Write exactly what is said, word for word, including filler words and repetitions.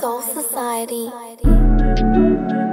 Soul Society.